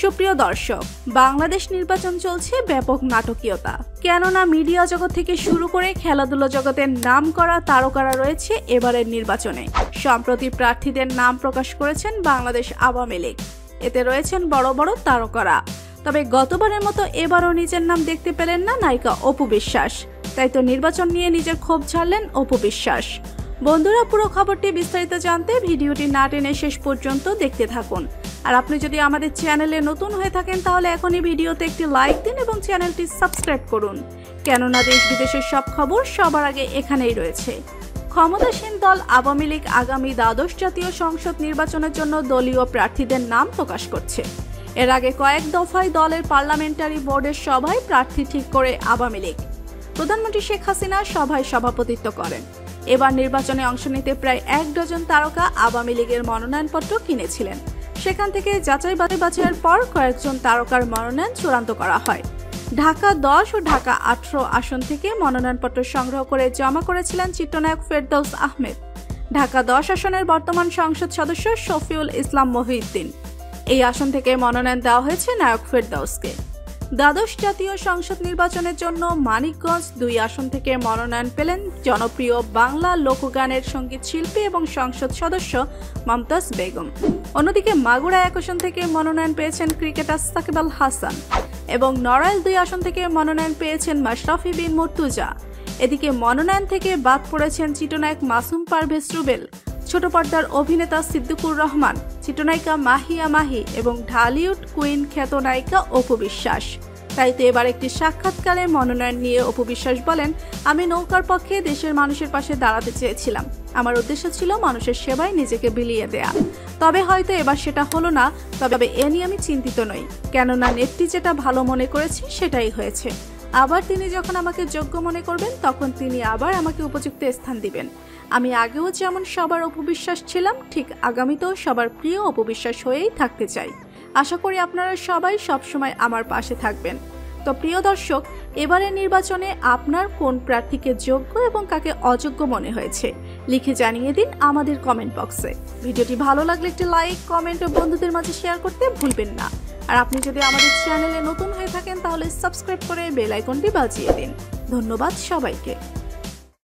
সুপ্রিয় দর্শক, বাংলাদেশ নির্বাচন চলছে ব্যাপক নাটকীয়তা। কেননা মিডিয়া জগৎ থেকে শুরু করে খেলাধুলা জগতের নামকরা তারকারা রয়েছে এবারের নির্বাচনে। সম্প্রতি প্রার্থীদের নাম প্রকাশ করেছেন বাংলাদেশ আওয়ামী লীগ। এতে রয়েছেন বড় বড় তারকারা। তবে গতবারের মতো এবারও নিজের নাম দেখতে পেলেন না নায়িকা অপু বিশ্বাস। তাই তো নির্বাচন নিয়ে নিজের ক্ষোভ ছাড়লেন অপু বিশ্বাস। বন্ধুরা, পুরো খবরটি বিস্তারিত জানতে ভিডিওটি না টেনে শেষ পর্যন্ত দেখতে থাকুন। আর আপনি যদি আমাদের চ্যানেলে নতুন হয়ে থাকেন তাহলে এখনই ভিডিওতে একটি লাইক দিন এবং চ্যানেলটি সাবস্ক্রাইব করুন, কেননা দেশ বিদেশের সব খবর সবার আগে এখানেই রয়েছে। ক্ষমতাসীন দল আওয়ামী লীগ আগামী দ্বাদশ জাতীয় সংসদ নির্বাচনের জন্য দলীয় প্রার্থীদের নাম প্রকাশ করছে। এর আগে কয়েক দফায় দলের পার্লামেন্টারি বোর্ডের সভায় প্রার্থী ঠিক করে আওয়ামী লীগ। প্রধানমন্ত্রী শেখ হাসিনা সভায় সভাপতিত্ব করেন। এবার নির্বাচনে অংশ নিতে প্রায় এক ডজন তারকা আওয়ামী লীগের মনোনয়নপত্র কিনেছিলেন। সেখান থেকে যাচাই বাছাইয়ের পর কয়েকজন তারকার মনোনয়ন চূড়ান্ত করা হয়। ঢাকা ১০ ও ঢাকা ১৮ আসন থেকে মনোনয়নপত্র সংগ্রহ করে জমা করেছিলেন চিত্রনায়ক ফেরদৌস আহমেদ। ঢাকা ১০ আসনের বর্তমান সংসদ সদস্য শফিউল ইসলাম মহিউদ্দিন। এই আসন থেকে মনোনয়ন দেওয়া হয়েছে নায়ক ফেরদৌসকে। দ্বাদশ জাতীয় সংসদ নির্বাচনের জন্য মানিকগঞ্জ ২ আসন থেকে মনোনয়ন পেলেন জনপ্রিয় বাংলা লোকগানের সঙ্গীত শিল্পী এবং সংসদ সদস্য মমতাজ বেগম। অন্যদিকে মাগুরা ১ আসন থেকে মনোনয়ন পেয়েছেন ক্রিকেটার সাকিব আল হাসান এবং নড়াইল ২ আসন থেকে মনোনয়ন পেয়েছেন মশরাফি বিন মুর্তজা। এদিকে মনোনয়ন থেকে বাদ পড়েছেন চিত্রনায়ক মাসুম পারভেজ রুবেল, ছোট পর্দার অভিনেতা সিদ্দিকুর রহমান, চিত্রনায়িকা মাহিয়া মাহি এবং ঢালিউড কুইন খ্যাতনায়িকা অপু বিশ্বাস। তাই তো এবার একটি সাক্ষাৎকারে মনোনয়ন নিয়ে অপু বিশ্বাস বলেন, আমি নৌকার পক্ষে দেশের মানুষের পাশে দাঁড়াতে চেয়েছিলাম। আমার উদ্দেশ্য ছিল মানুষের সেবায় নিজেকে বিলিয়ে দেয়া। তবে হয়তো এবার সেটা হলো না, তবে এ নিয়ে আমি চিন্তিত নই, কেননা নেত্রী যেটা ভালো মনে করেছে সেটাই হয়েছে। আবার তিনি যখন আমাকে যোগ্য মনে করবেন তখন তিনি আবার আমাকে উপযুক্ত স্থান দিবেন। আমি আগেও যেমন সবার অপু বিশ্বাস ছিলাম, ঠিক আগামীতেও সবার প্রিয় অপু বিশ্বাস হয়েই থাকতে চাই। আশা করি আপনারা সবাই সবসময় আমার পাশে থাকবেন। তো প্রিয় দর্শক, এবারের নির্বাচনে আপনার কোন প্রার্থীকে যোগ্য এবং কাকে অযোগ্য মনে হয়েছে লিখে জানিয়ে দিন আমাদের কমেন্ট বক্সে। ভিডিওটি ভালো লাগলে একটি লাইক, কমেন্ট ও বন্ধুদের মাঝে শেয়ার করতে ভুলবেন না। আর আপনি যদি আমাদের চ্যানেলে নতুন হয়ে থাকেন তাহলে সাবস্ক্রাইব করে বেল আইকনটি বাজিয়ে দিন। ধন্যবাদ সবাইকে।